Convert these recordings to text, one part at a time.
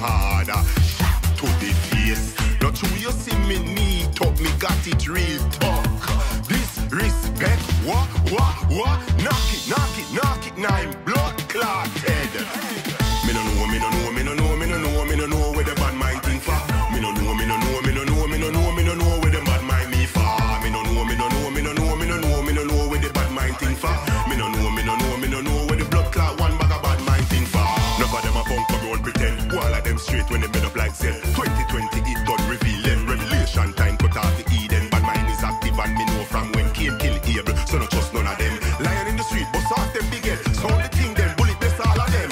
harder. Shot to the face. Not true, you see me knee top, me got it real talk. Disrespect, what, what? Knock it, knock it, knock it, now I'm blood clotted. Me no know, me no know, me no know, me no know, me no know where the bad mind think for. Me no know, me no know, me no know, me no know, me no know where the bad mind me for. Me no know, me no know, me no know, me no know, me no know where the bad mind think for. Me no know, me no know, me no know where the blood clot one bag of bad mind think for. None of them a punk come round pretend. All of them straight when they bed up like cell. 2020 it done reveal them. Revelation time cut off the Eden. Bad mind is active and me know from when came till Abel. So no trust none of them. Lying in the street, but off them big head. So the thing them bullet best all of them.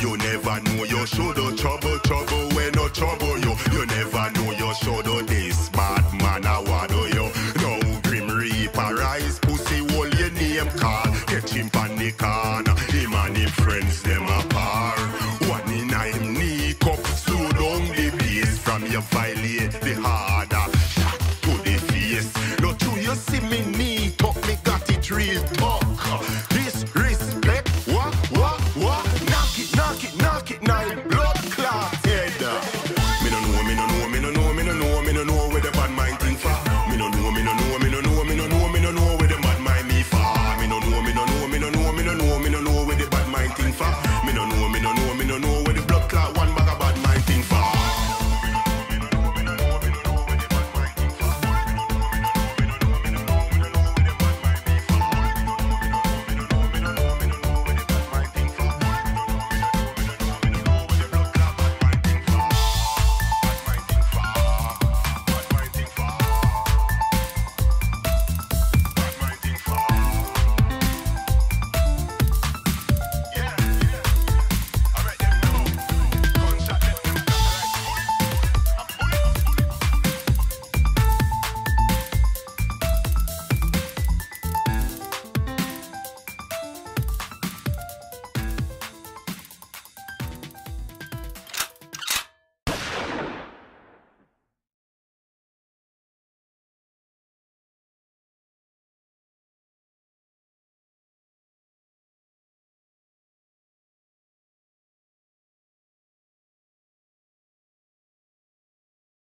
You never know your shoulder trouble, trouble when no trouble you. You never know your shoulder this bad man I want to you. No grim reaper rise, pussy wall your name call. Catch him on the corner. Him and him friends them apart. One in a him knee cup, slow down the pace from your violate the harder. Shot to the face. Not true you see me knee top, me got it real tough.